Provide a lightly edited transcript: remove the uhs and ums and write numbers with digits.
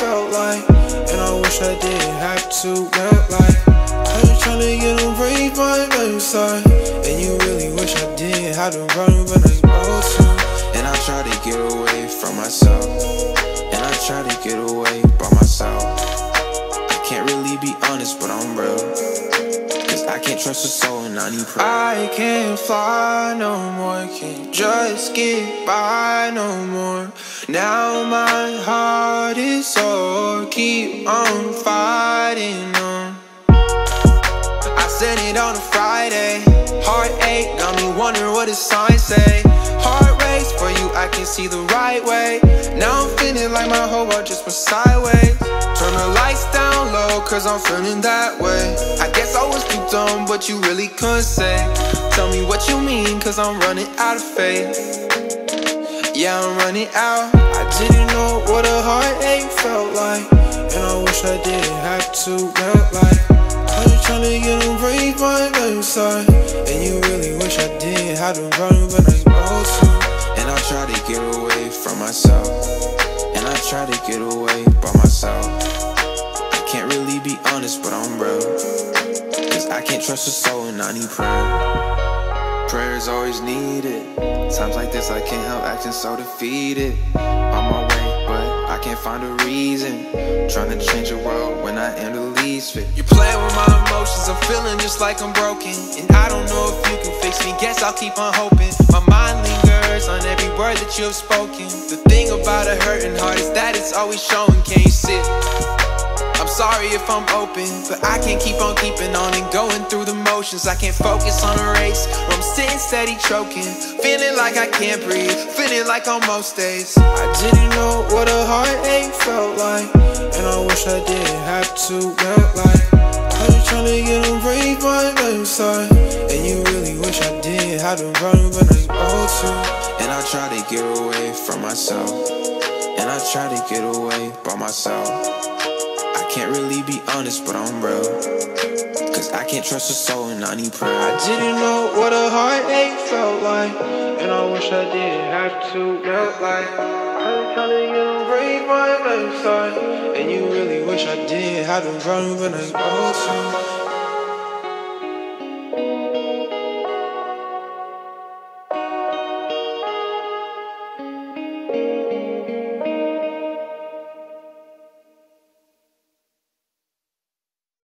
felt like, and I wish I didn't have to act like I was tryna get them raised by my side. And you really wish I didn't have to run, but I know to. And I try to get away from myself, and I try to get away by myself. I can't really be honest, but I'm real, cause I can't trust a soul and I need prayer. I can't fly no more, can't just get by no more. Now my heart is sore, keep on fighting on. I said it on a Friday, heartache got me wondering what the signs say. Heart race for you, I can see the right way. Now I'm feeling like my whole world just went sideways. Turn the lights down low, cause I'm feeling that way. I guess I was too dumb, but you really couldn't say. Tell me what you mean, cause I'm running out of faith. Yeah, I'm running out. I didn't know what a heartache felt like, and I wish I didn't have to act like I was tryna get them raised by my side. And you really wish I didn't have to run, but I know to. And I try to get away from myself, and I try to get away by myself. I can't really be honest, but I'm real, cause I can't trust a soul and I need prayer. Prayer's always needed. Times like this, I can't help acting so defeated. On my way, but I can't find a reason. Trying to change the world when I am the least fit. You're playing with my emotions, I'm feeling just like I'm broken. And I don't know if you can fix me, guess I'll keep on hoping. My mind lingers on every word that you have spoken. The thing about a hurting heart is that it's always showing. Can you sit? I'm sorry if I'm open, but I can't keep on keeping on and going through the motions. I can't focus on a race, or I'm sitting steady choking, feeling like I can't breathe, feeling like on most days. I didn't know what a heartache felt like, and I wish I didn't have to act like I was tryna get them raised by my side. And you really wish I didn't have to run, but I know to. And I try to get away from myself, and I try to get away by myself. Can't really be honest, but I'm real, cause I can't trust a soul and I need prayer. I didn't know what a heartache felt like, and I wish I didn't have to act like I was trying to get them raised by my side. And you really wish I didn't have to run, but I know to.